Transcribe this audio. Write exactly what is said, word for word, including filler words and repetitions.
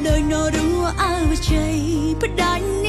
Đời nó đua áo chày, bất đảnh.